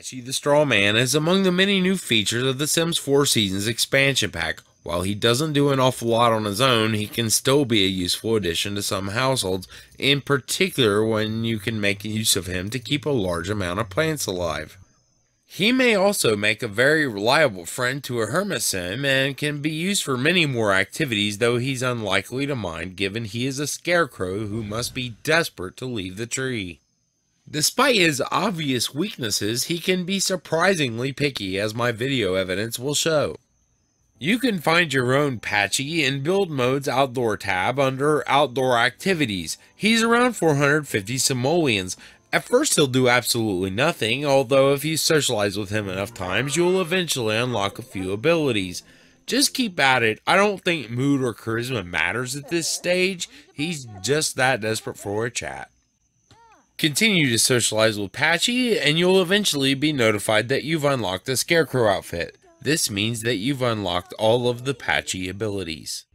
Patchy the Straw Man is among the many new features of The Sims 4 Seasons expansion pack. While he doesn't do an awful lot on his own, he can still be a useful addition to some households, in particular when you can make use of him to keep a large amount of plants alive. He may also make a very reliable friend to a hermit sim and can be used for many more activities, though he's unlikely to mind given he is a scarecrow who must be desperate to leave the tree. Despite his obvious weaknesses, he can be surprisingly picky, as my video evidence will show. You can find your own Patchy in Build Mode's Outdoor tab under Outdoor Activities. He's around 450 simoleons. At first he'll do absolutely nothing, although if you socialize with him enough times, you'll eventually unlock a few abilities. Just keep at it. I don't think mood or charisma matters at this stage. He's just that desperate for a chat. Continue to socialize with Patchy, and you'll eventually be notified that you've unlocked the Scarecrow outfit. This means that you've unlocked all of the Patchy abilities.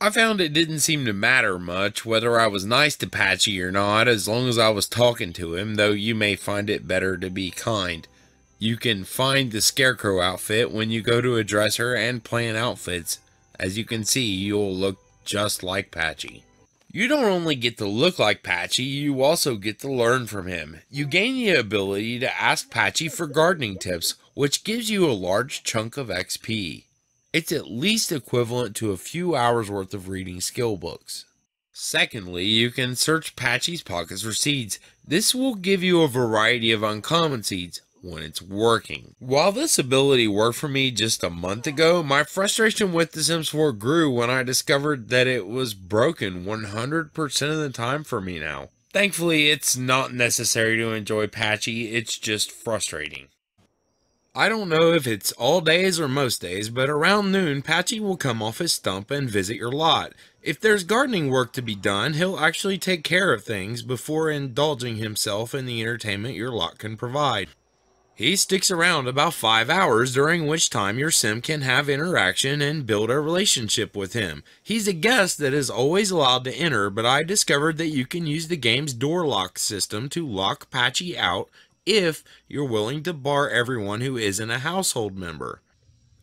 I found it didn't seem to matter much whether I was nice to Patchy or not, as long as I was talking to him, though you may find it better to be kind. You can find the Scarecrow outfit when you go to a dresser and plan outfits. As you can see, you'll look just like Patchy. You don't only get to look like Patchy, you also get to learn from him. You gain the ability to ask Patchy for gardening tips, which gives you a large chunk of XP. It's at least equivalent to a few hours worth of reading skill books. Secondly, you can search Patchy's pockets for seeds. This will give you a variety of uncommon seeds when it's working. While this ability worked for me just a month ago, my frustration with The Sims 4 grew when I discovered that it was broken 100% of the time for me now. Thankfully, it's not necessary to enjoy Patchy, it's just frustrating. I don't know if it's all days or most days, but around noon, Patchy will come off his stump and visit your lot. If there's gardening work to be done, he'll actually take care of things before indulging himself in the entertainment your lot can provide. He sticks around about 5 hours, during which time your sim can have interaction and build a relationship with him. He's a guest that is always allowed to enter, but I discovered that you can use the game's door lock system to lock Patchy out if you're willing to bar everyone who isn't a household member.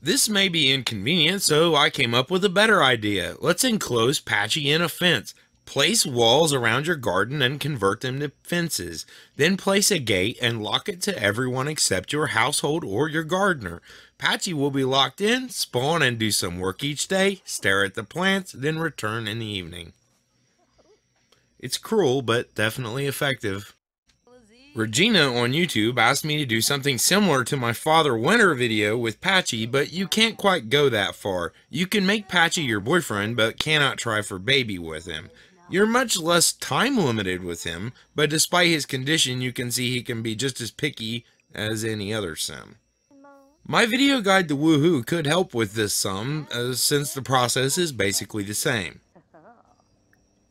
This may be inconvenient, so I came up with a better idea. Let's enclose Patchy in a fence. Place walls around your garden and convert them to fences. Then place a gate and lock it to everyone except your household or your gardener. Patchy will be locked in, spawn and do some work each day, stare at the plants, then return in the evening. It's cruel, but definitely effective. Regina on YouTube asked me to do something similar to my Father Winter video with Patchy, but you can't quite go that far. You can make Patchy your boyfriend, but cannot try for baby with him. You're much less time limited with him, but despite his condition, you can see he can be just as picky as any other sim. My video guide to Woohoo could help with this some, since the process is basically the same.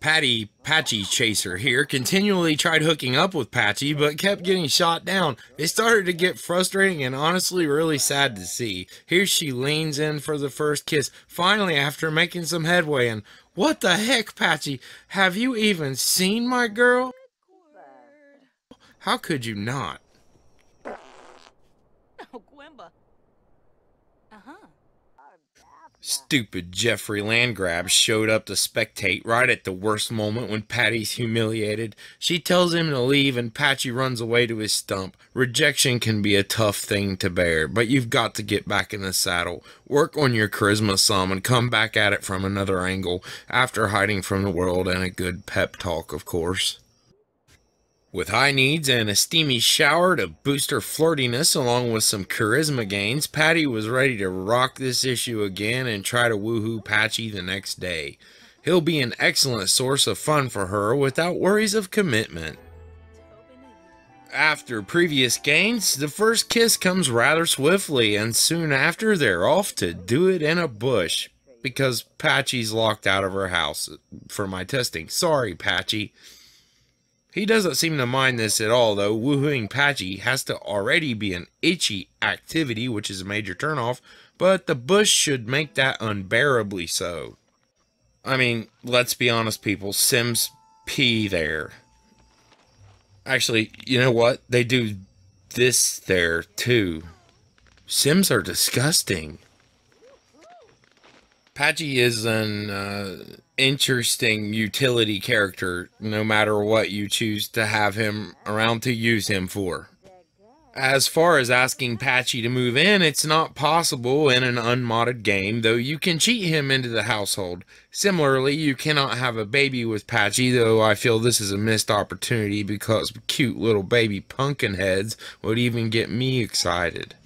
Patchy Chaser here continually tried hooking up with Patchy, but kept getting shot down. It started to get frustrating and honestly really sad to see. Here she leans in for the first kiss, finally after making some headway, and what the heck, Patchy? Have you even seen my girl? How could you not? Stupid Jeffrey Landgraab showed up to spectate right at the worst moment when Patty's humiliated. She tells him to leave and Patchy runs away to his stump. Rejection can be a tough thing to bear, but you've got to get back in the saddle. Work on your charisma some and come back at it from another angle, after hiding from the world and a good pep talk, of course. With high needs and a steamy shower to boost her flirtiness along with some charisma gains, Patty was ready to rock this issue again and try to woohoo Patchy the next day. He'll be an excellent source of fun for her without worries of commitment. After previous gains, the first kiss comes rather swiftly and soon after they're off to do it in a bush because Patchy's locked out of her house for my testing. Sorry, Patchy. He doesn't seem to mind this at all, though. Woohooing Patchy has to already be an itchy activity, which is a major turnoff, but the bush should make that unbearably so. I mean, let's be honest, people. Sims pee there. Actually, you know what? They do this there too. Sims are disgusting. Patchy is an interesting utility character, no matter what you choose to have him around to use him for. As far as asking Patchy to move in, it's not possible in an unmodded game, though you can cheat him into the household. Similarly, you cannot have a baby with Patchy, though I feel this is a missed opportunity because cute little baby pumpkin heads would even get me excited.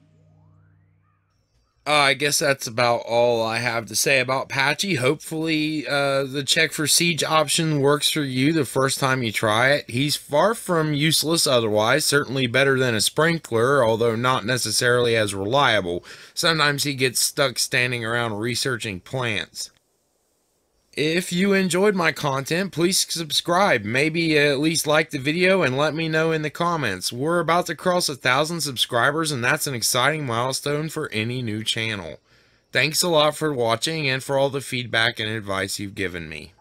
I guess that's about all I have to say about Patchy. Hopefully the check for siege option works for you the first time you try it. He's far from useless otherwise, certainly better than a sprinkler, although not necessarily as reliable. Sometimes he gets stuck standing around researching plants. If you enjoyed my content, please subscribe, maybe at least like the video, and let me know in the comments. We're about to cross 1,000 subscribers, and that's an exciting milestone for any new channel. Thanks a lot for watching and for all the feedback and advice you've given me.